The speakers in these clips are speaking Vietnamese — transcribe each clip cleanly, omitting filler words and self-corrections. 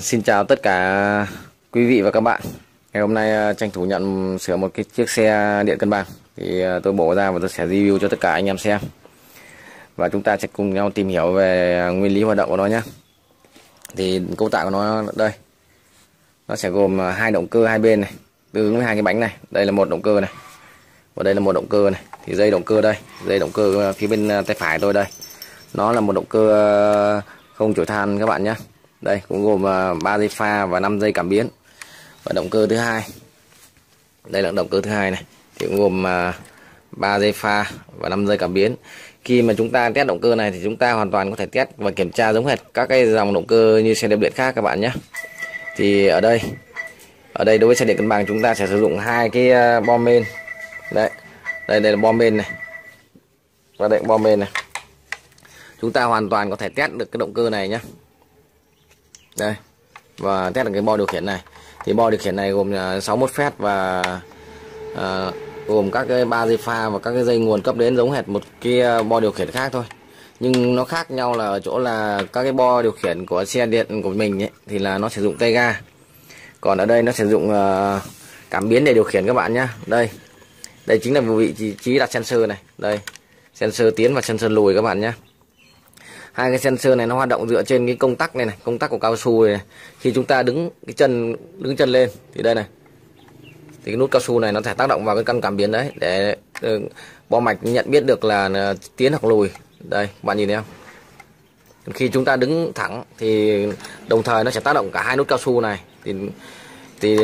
Xin chào tất cả quý vị và các bạn. Ngày hôm nay tranh thủ nhận sửa một cái chiếc xe điện cân bằng thì tôi bổ ra và tôi sẽ review cho tất cả anh em xem, và chúng ta sẽ cùng nhau tìm hiểu về nguyên lý hoạt động của nó nhé. Thì cấu tạo của nó đây, nó sẽ gồm hai động cơ hai bên này, tương ứng với hai cái bánh này. Đây là một động cơ này và đây là một động cơ này. Thì dây động cơ đây, dây động cơ phía bên tay phải tôi đây, nó là một động cơ không chổi than các bạn nhé. Đây cũng gồm 3 dây pha và 5 dây cảm biến. Và động cơ thứ hai, đây là động cơ thứ hai này, thì cũng gồm 3 dây pha và 5 dây cảm biến. Khi mà chúng ta test động cơ này thì chúng ta hoàn toàn có thể test và kiểm tra giống hệt các cái dòng động cơ như xe đạp điện khác các bạn nhé. Thì ở đây đối với xe điện cân bằng chúng ta sẽ sử dụng hai cái bo men. Đây là bo men này và đây bo men này. Chúng ta hoàn toàn có thể test được cái động cơ này nhé. Đây, và test được cái bo điều khiển này. Thì bo điều khiển này gồm 61 phép và gồm các cái 3 dây pha và các cái dây nguồn cấp đến giống hệt một cái bo điều khiển khác thôi. Nhưng nó khác nhau là ở chỗ là các cái bo điều khiển của xe điện của mình ấy, thì là nó sử dụng tay ga. Còn ở đây nó sử dụng cảm biến để điều khiển các bạn nhé. Đây chính là vị trí đặt sensor này. Đây, sensor tiến và sensor lùi các bạn nhé. Hai cái sensor này nó hoạt động dựa trên cái công tắc này, công tắc của cao su này. Khi chúng ta đứng chân lên thì đây này, thì cái nút cao su này nó sẽ tác động vào cái căn cảm biến đấy để bo mạch nhận biết được là tiến hoặc lùi. Đây bạn nhìn thấy không, khi chúng ta đứng thẳng thì đồng thời nó sẽ tác động cả hai nút cao su này, thì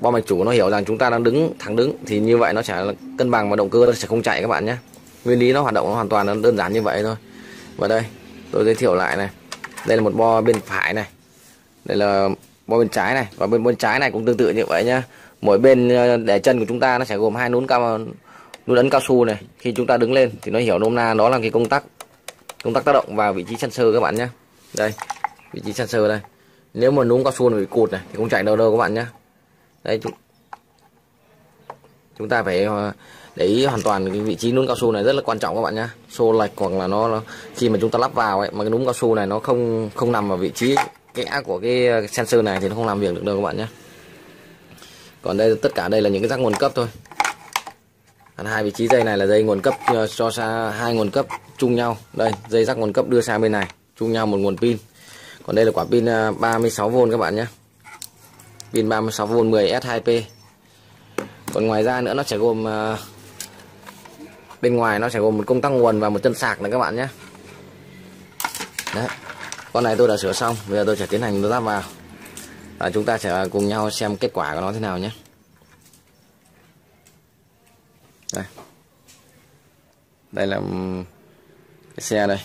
bo mạch chủ nó hiểu rằng chúng ta đang thẳng đứng, thì như vậy nó sẽ cân bằng và động cơ nó sẽ không chạy các bạn nhé. Nguyên lý nó hoạt động nó hoàn toàn nó đơn giản như vậy thôi. Và đây tôi giới thiệu lại này, đây là một bo bên phải này, đây là bo bên trái này, và bên trái này cũng tương tự như vậy nhá. Mỗi bên để chân của chúng ta nó sẽ gồm hai nút ấn cao su này. Khi chúng ta đứng lên thì nó hiểu nôm na đó là cái công tắc tác động vào vị trí sensor các bạn nhé. Đây, vị trí sensor đây. Nếu mà núm cao su nó bị cụt này thì không chạy đâu các bạn nhé. Đấy, chúng ta phải để ý hoàn toàn cái vị trí núm cao su này rất là quan trọng các bạn nhé. Xô lệch hoặc là nó khi mà chúng ta lắp vào ấy, mà cái núm cao su này nó không nằm ở vị trí kẽ của cái sensor này thì nó không làm việc được đâu các bạn nhé. Còn đây tất cả đây là những cái rắc nguồn cấp thôi. Còn hai vị trí dây này là dây nguồn cấp cho xa, hai nguồn cấp chung nhau. Đây, dây rắc nguồn cấp đưa sang bên này, chung nhau một nguồn pin. Còn đây là quả pin 36V các bạn nhé. Pin 36V 10S2P. Còn ngoài ra nữa nó sẽ gồm bên ngoài nó sẽ gồm một công tắc nguồn và một chân sạc này các bạn nhé. Đấy, con này tôi đã sửa xong, bây giờ tôi sẽ tiến hành lắp vào và chúng ta sẽ cùng nhau xem kết quả của nó thế nào nhé. Đây là cái xe đây,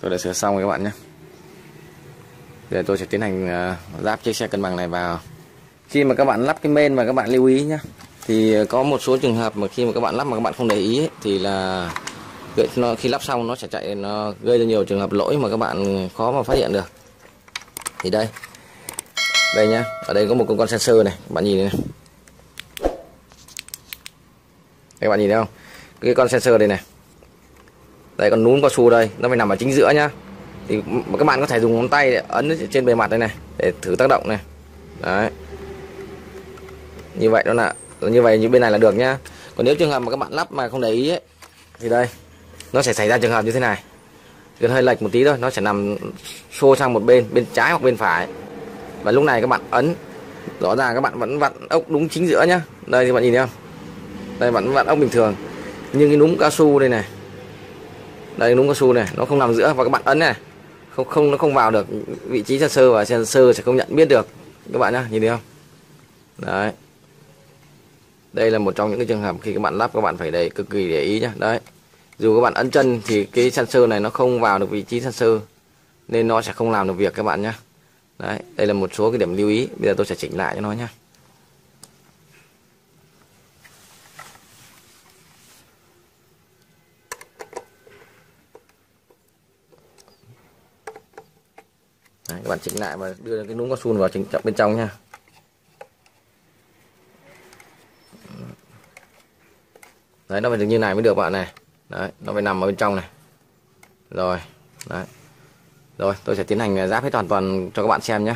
tôi đã sửa xong rồi các bạn nhé. Bây giờ tôi sẽ tiến hành ráp chiếc xe cân bằng này vào. Khi mà các bạn lắp cái main mà các bạn lưu ý nhé, thì có một số trường hợp mà khi mà các bạn lắp mà các bạn không để ý ấy, thì là khi lắp xong nó sẽ chạy, nó gây ra nhiều trường hợp lỗi mà các bạn khó mà phát hiện được. Thì đây nhá, ở đây có một con sensor này, bạn nhìn này. Các bạn nhìn thấy không? Cái con sensor đây này. Đây con núm cao su đây, nó phải nằm ở chính giữa nhá. Thì các bạn có thể dùng ngón tay để ấn trên bề mặt đây này để thử tác động này. Đấy. Như vậy đó là như bên này là được nhá. Còn nếu trường hợp mà các bạn lắp mà không để ý ấy, thì đây nó sẽ xảy ra trường hợp như thế này. Cứ hơi lệch một tí thôi, nó sẽ nằm xô sang một bên, bên trái hoặc bên phải. Và lúc này các bạn ấn, rõ ràng các bạn vẫn vặn ốc đúng chính giữa nhá. Đây thì bạn nhìn thấy không? Đây vẫn vặn ốc bình thường. Nhưng cái núm cao su đây này. Đây núm cao su này, nó không nằm giữa và các bạn ấn này. Nó không vào được vị trí sensor và sensor sẽ không nhận biết được các bạn nhá, nhìn thấy không? Đấy. Đây là một trong những cái trường hợp khi các bạn lắp các bạn phải cực kỳ để ý nhá. Đấy. Dù các bạn ấn chân thì cái sensor này nó không vào được vị trí sensor nên nó sẽ không làm được việc các bạn nhá. Đấy, đây là một số cái điểm lưu ý. Bây giờ tôi sẽ chỉnh lại cho nó nhé. Đấy, các bạn chỉnh lại và đưa cái núm cao su vào chỉnh chậm bên trong nha. Đấy, nó phải được như này mới được bạn này. Đấy, nó phải nằm ở bên trong này. Rồi, đấy. Rồi, tôi sẽ tiến hành ráp hết hoàn toàn cho các bạn xem nhé.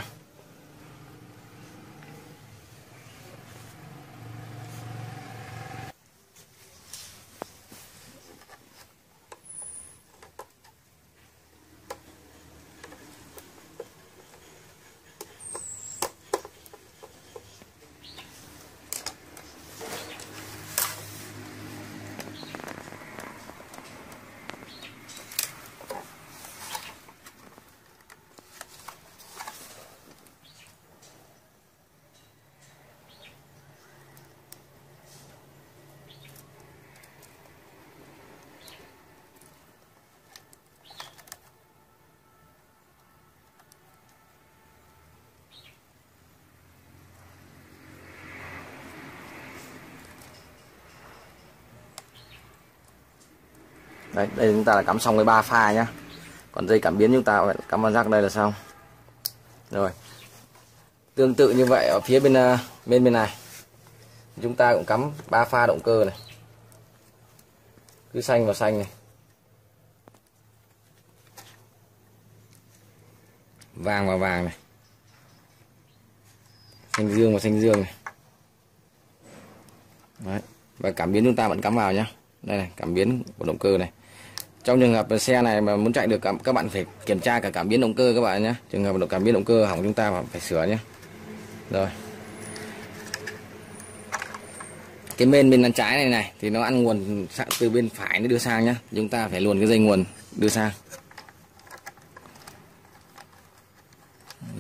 Đấy, đây chúng ta đã cắm xong cái 3 pha nhá. Còn dây cảm biến chúng ta cắm vào rắc đây là xong. Rồi. Tương tự như vậy ở phía bên này. Chúng ta cũng cắm 3 pha động cơ này. Cứ xanh vào xanh này. Vàng vào vàng này. Xanh dương vào xanh dương này. Đấy. Và cảm biến chúng ta vẫn cắm vào nhá. Đây này, cảm biến của động cơ này. Trong trường hợp xe này mà muốn chạy được các bạn phải kiểm tra cả cảm biến động cơ các bạn nhé. Trường hợp cảm biến động cơ hỏng chúng ta phải sửa nhé. Rồi. Cái bên trái này này thì nó ăn nguồn từ bên phải nó đưa sang nhé. Chúng ta phải luồn cái dây nguồn đưa sang.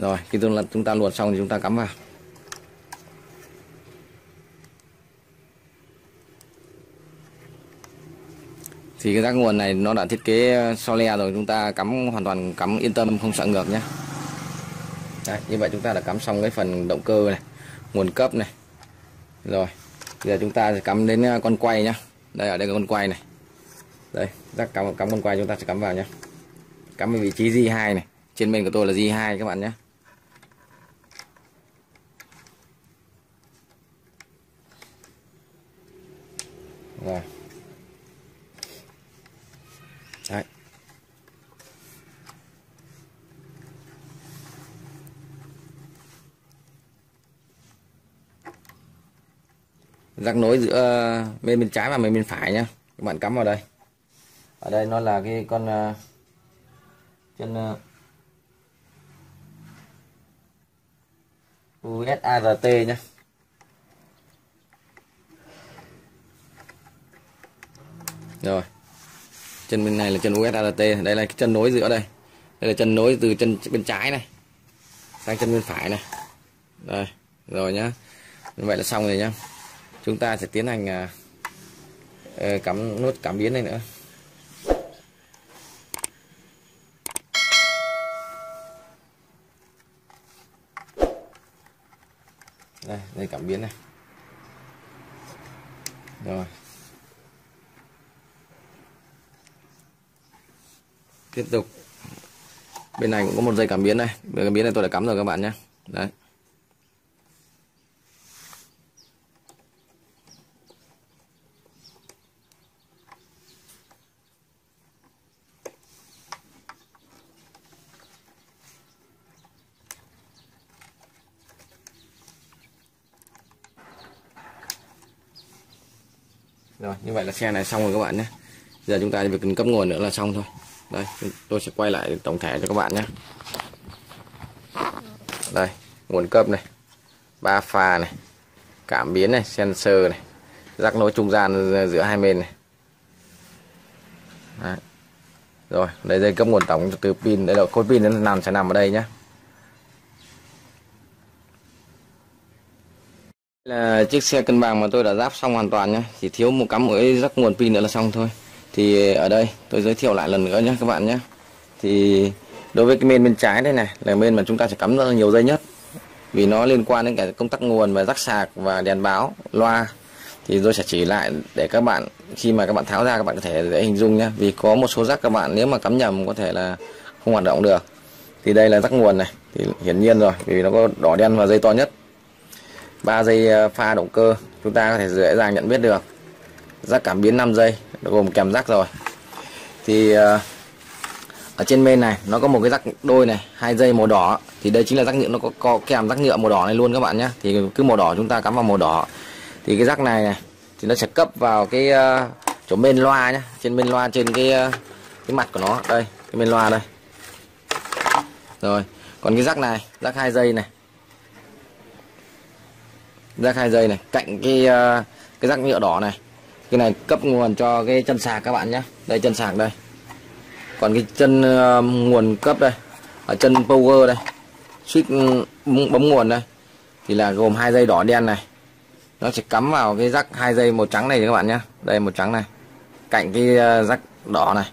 Rồi, khi chúng ta luồn xong thì chúng ta cắm vào. Thì cái rác nguồn này nó đã thiết kế so le rồi, chúng ta cắm hoàn toàn cắm yên tâm, không sợ ngược nhé. Đấy, như vậy chúng ta đã cắm xong cái phần động cơ này, nguồn cấp này. Rồi, giờ chúng ta sẽ cắm đến con quay nhá. Đây, ở đây là con quay này. Đây, rác cắm con quay chúng ta sẽ cắm vào nhé. Cắm vào vị trí G2 này, trên bên của tôi là G2 các bạn nhé. Rồi. Đấy. Rắc nối giữa bên trái và bên phải nhá. Các bạn cắm vào đây. Ở đây nó là cái con chân USART nhá. Rồi. Chân bên này là chân USART, đây là cái chân nối giữa đây. Đây là chân nối từ chân bên trái này sang chân bên phải này. Đây, rồi nhá. Như vậy là xong rồi nhá. Chúng ta sẽ tiến hành cắm nút cảm biến này nữa. Đây, đây cảm biến này. Rồi. Tiếp tục bên này cũng có một dây cảm biến đây, dây cảm biến này tôi đã cắm rồi các bạn nhé. Đấy, rồi như vậy là xe này xong rồi các bạn nhé. Giờ chúng ta chỉ việc cần cấp nguồn nữa là xong thôi. Đây, tôi sẽ quay lại tổng thể cho các bạn nhé. Đây, nguồn cấp này, 3 pha này, cảm biến này, sensor này, rắc nối trung gian giữa hai bên này. Đấy. Rồi, đây dây cấp nguồn tổng từ pin, đây là khối pin nó sẽ nằm ở đây nhé. Là chiếc xe cân bằng mà tôi đã ráp xong hoàn toàn nhé, chỉ thiếu một cắm mới rắc nguồn pin nữa là xong thôi. Thì ở đây tôi giới thiệu lại lần nữa nhé các bạn nhé. Thì đối với cái bên trái đây này là bên mà chúng ta sẽ cắm rất là nhiều dây nhất, vì nó liên quan đến cả công tắc nguồn và rắc sạc và đèn báo loa. Thì tôi sẽ chỉ lại để các bạn khi mà các bạn tháo ra các bạn có thể dễ hình dung nhé. Vì có một số rắc các bạn nếu mà cắm nhầm có thể là không hoạt động được. Thì đây là rắc nguồn này, thì hiển nhiên rồi vì nó có đỏ đen và dây to nhất. 3 dây pha động cơ chúng ta có thể dễ dàng nhận biết được. Rắc cảm biến 5 giây gồm kèm rắc rồi. Thì ở trên bên này nó có một cái rắc đôi này, 2 dây màu đỏ, thì đây chính là rắc nhựa, nó có kèm rắc nhựa màu đỏ này luôn các bạn nhé. Thì cứ màu đỏ chúng ta cắm vào màu đỏ. Thì cái rắc này thì nó sẽ cấp vào cái chỗ bên loa nhé, trên bên loa, trên cái mặt của nó đây, cái bên loa đây. Rồi còn cái rắc này, rắc 2 dây này, rắc 2 dây này cạnh cái rắc nhựa đỏ này. Cái này cấp nguồn cho cái chân sạc các bạn nhé. Đây chân sạc đây. Còn cái chân nguồn cấp đây, ở chân power đây, switch bấm nguồn đây, thì là gồm 2 dây đỏ đen này. Nó sẽ cắm vào cái rắc 2 dây màu trắng này các bạn nhé. Đây màu trắng này, cạnh cái rắc đỏ này.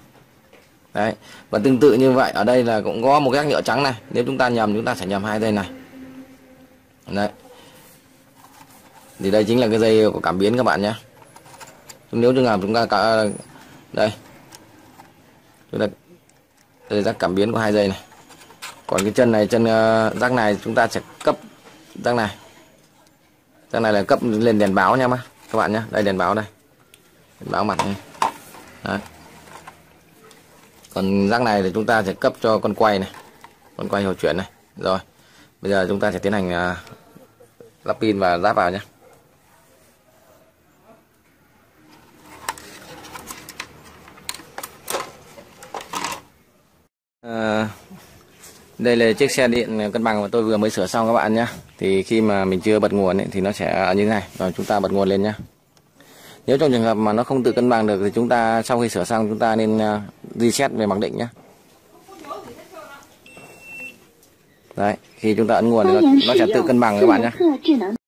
Đấy. Và tương tự như vậy ở đây là cũng có một cái rắc nhựa trắng này. Nếu chúng ta nhầm chúng ta sẽ nhầm 2 dây này. Đấy. Thì đây chính là cái dây của cảm biến các bạn nhé. Nếu trường hợp chúng ta cả đây Chúng ta đây rắc cảm biến có 2 dây này. Còn cái chân này, chân rắc này chúng ta sẽ cấp rắc này. Rắc này là cấp lên đèn báo nha các bạn nhé. Đây đèn báo đây. Đèn báo mặt này. Đấy. Còn rắc này thì chúng ta sẽ cấp cho con quay này. Con quay hồi chuyển này. Rồi. Bây giờ chúng ta sẽ tiến hành lắp pin và ráp vào nhé. Đây là chiếc xe điện cân bằng mà tôi vừa mới sửa xong các bạn nhé. Thì khi mà mình chưa bật nguồn ấy, thì nó sẽ như thế này. Rồi chúng ta bật nguồn lên nhé. Nếu trong trường hợp mà nó không tự cân bằng được thì chúng ta sau khi sửa xong chúng ta nên reset về mặc định nhé. Đấy, khi chúng ta ấn nguồn thì nó sẽ tự cân bằng các bạn nhé.